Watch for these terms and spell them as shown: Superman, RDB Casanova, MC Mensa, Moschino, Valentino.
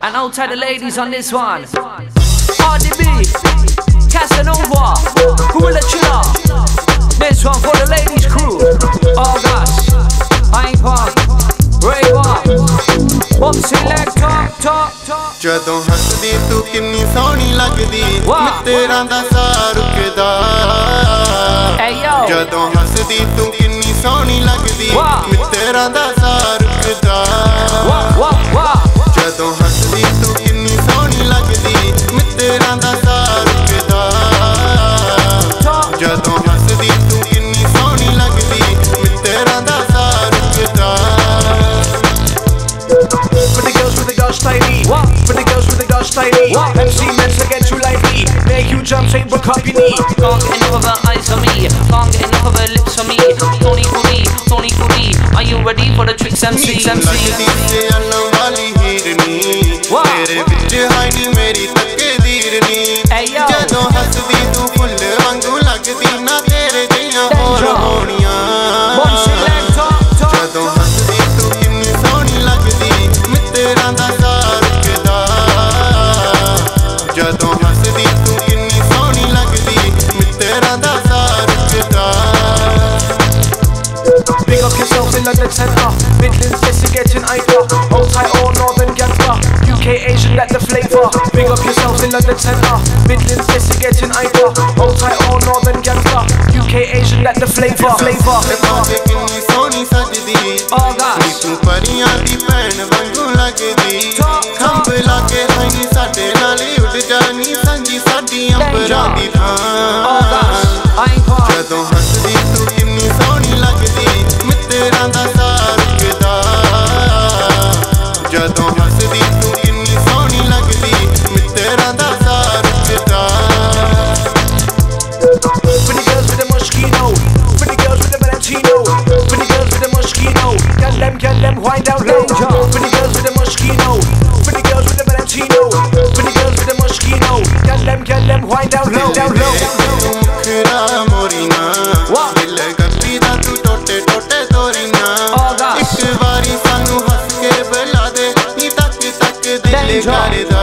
And I'll tell the ladies on this one. RDB Casanova, who will let you know? This one for the ladies crew. Oh gosh, I ain't pop, rave up, pop select, top, top. Jadon hasdi tu kinni soni lagdi, main tera dasa rukda. Jadon hasdi tu kinni soni lagdi, main tera dasa rukda. Jadon hasdi tu kinni soni lagdi, main tera dasa rukda. Jadon hasdi tu kinni soni lagdi, main tera dasa rukda. For the girls with the gosh tidy. MC Mensa get you like me. Make you jump straight but copy me. Can't get enough of her eyes on me. Can't get enough of her lips on me. Tony for me. Are you ready for the tricks, MC? Big up yourself in London Center, Midlands, Jesse getting Ica, old tight or northern gangster, UK Asian, that's the flavor. Big up yourself in London Center, Midlands, Jesse getting Ica, old tight or northern gangster, UK Asian, that's the flavor. All that. I ain't part. For the girls with the Moschino, for the girls with the Valentino, for the girls with the Moschino, can them wind down low. For the girls with the Moschino, for the girls with the Valentino, for the girls with the Moschino, can them wind down low. Danger.